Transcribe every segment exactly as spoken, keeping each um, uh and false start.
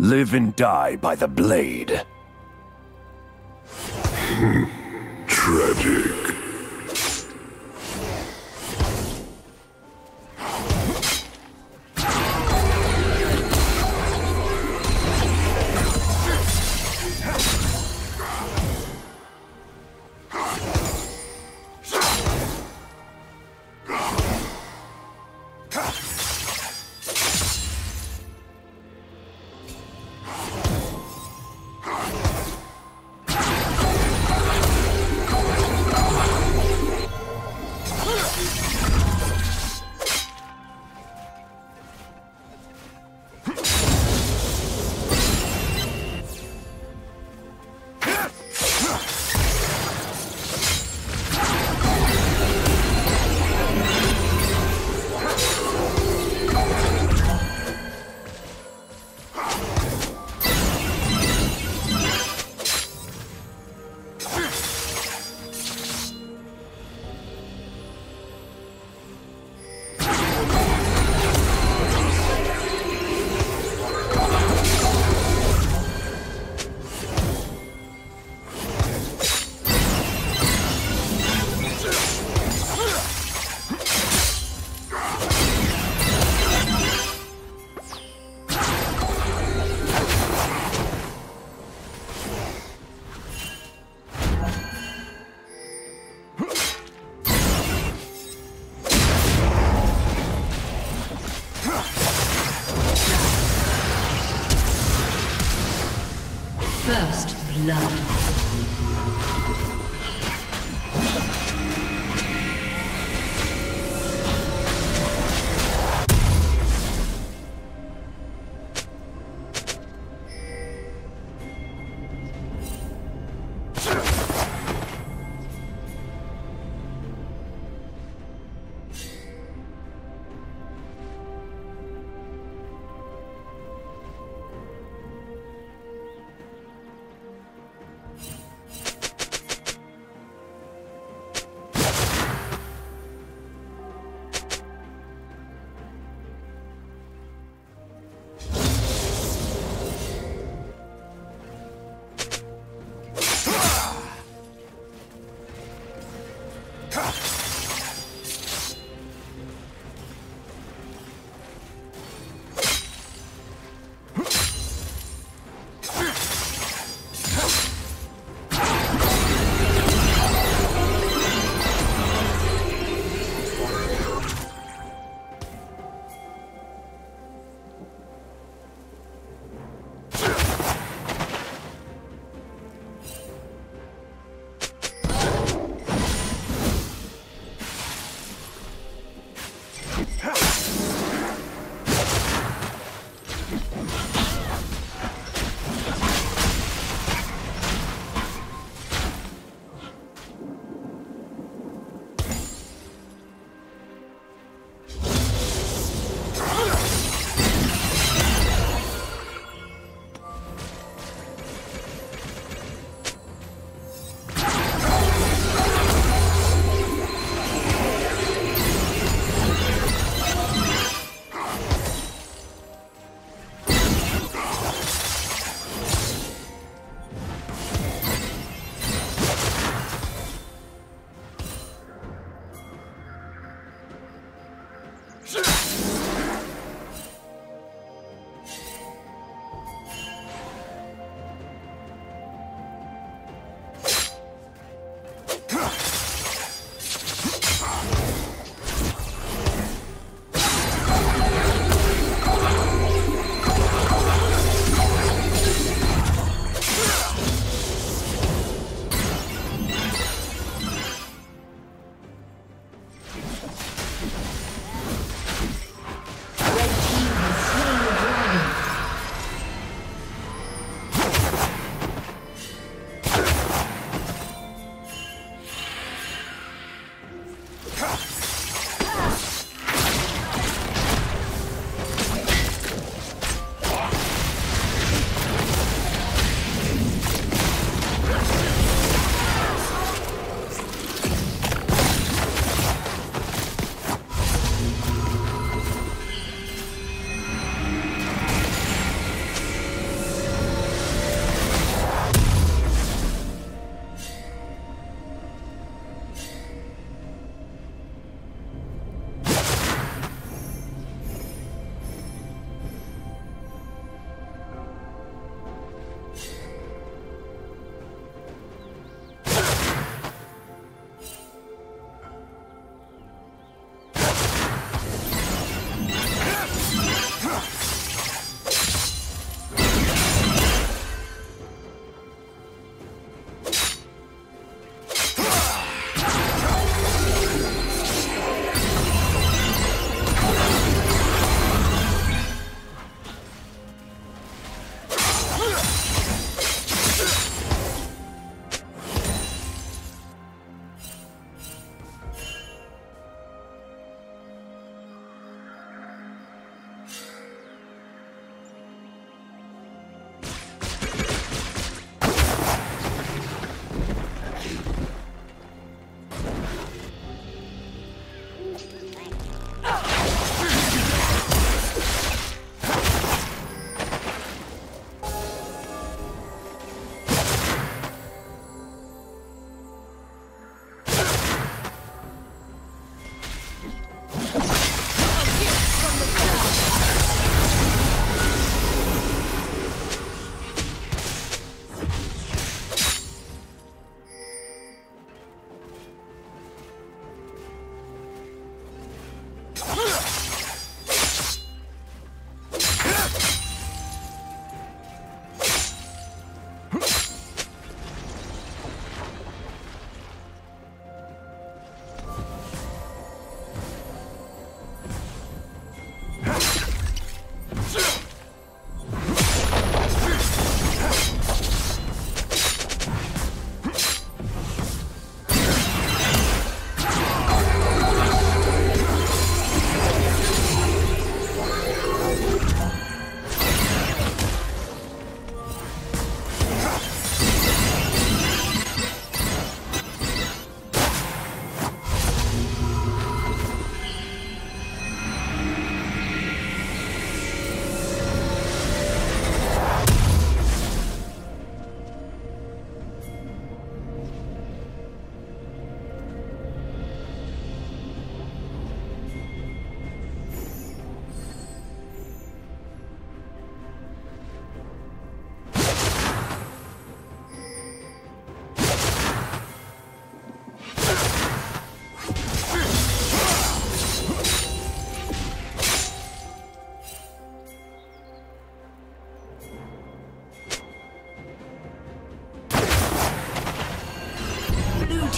Live and die by the blade. Tragic. First blood.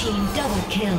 Team double kill.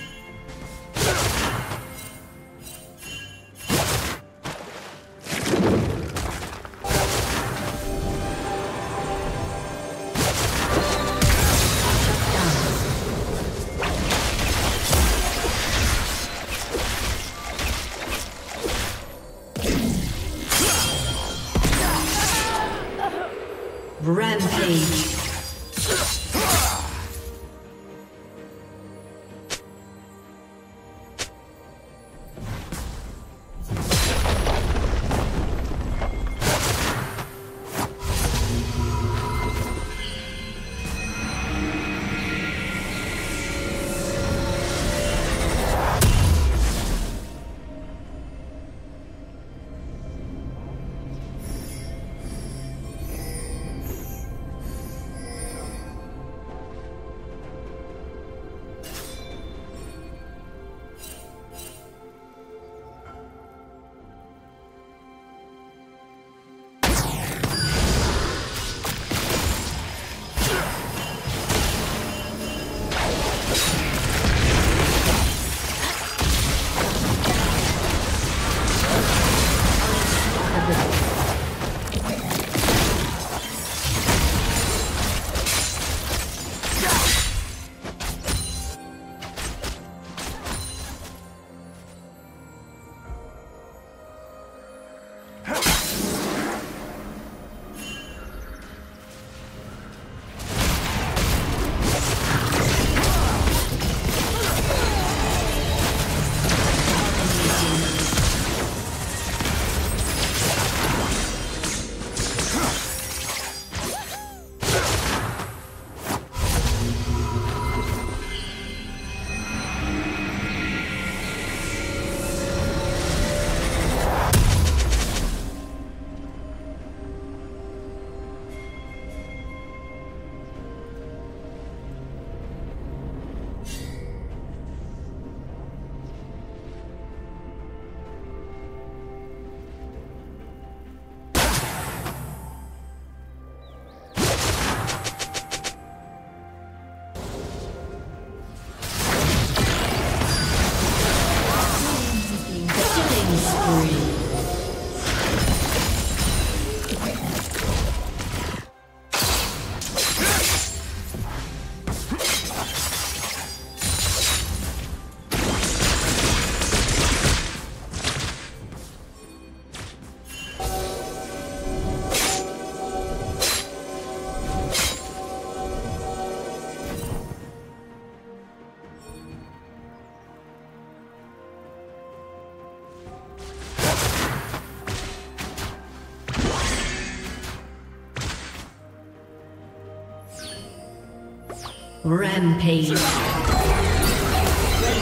Rampage. Rampage. Red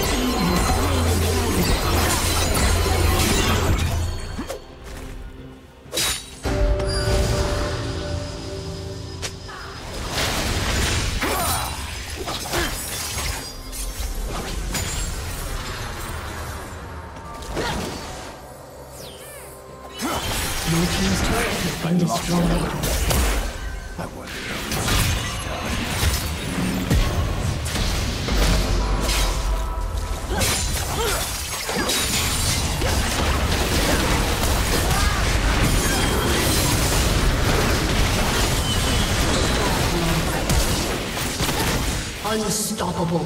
team has slain the dragon. Your team's turret has been destroyed. I wonder. Look! Unstoppable.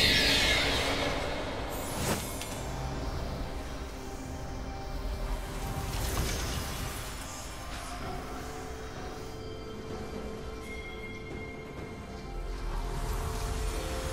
Blue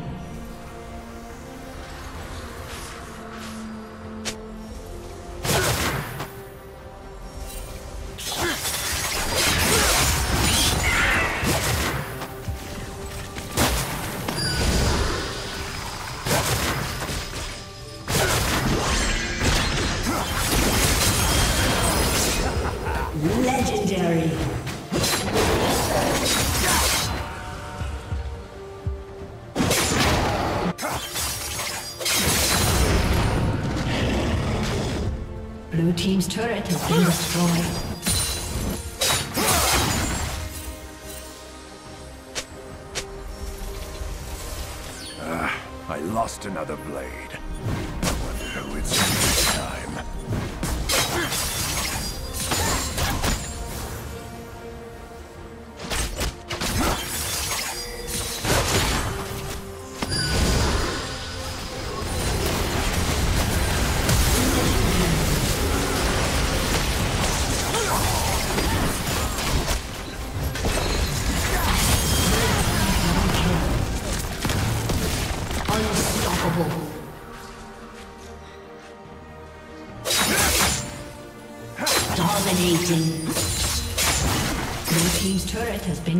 Blue team's turret has been destroyed. Ah, uh, I lost another blade. I wonder who it's this time. Dominating. Blue team's turret has been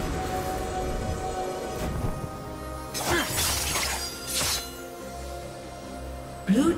Blue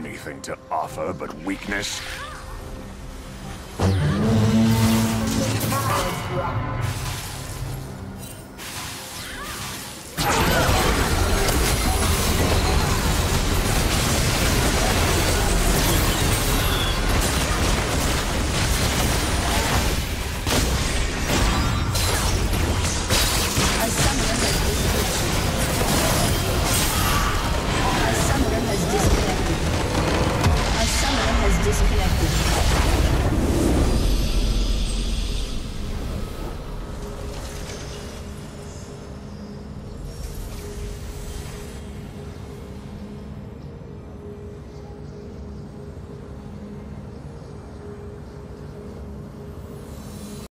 Anything to offer but weakness.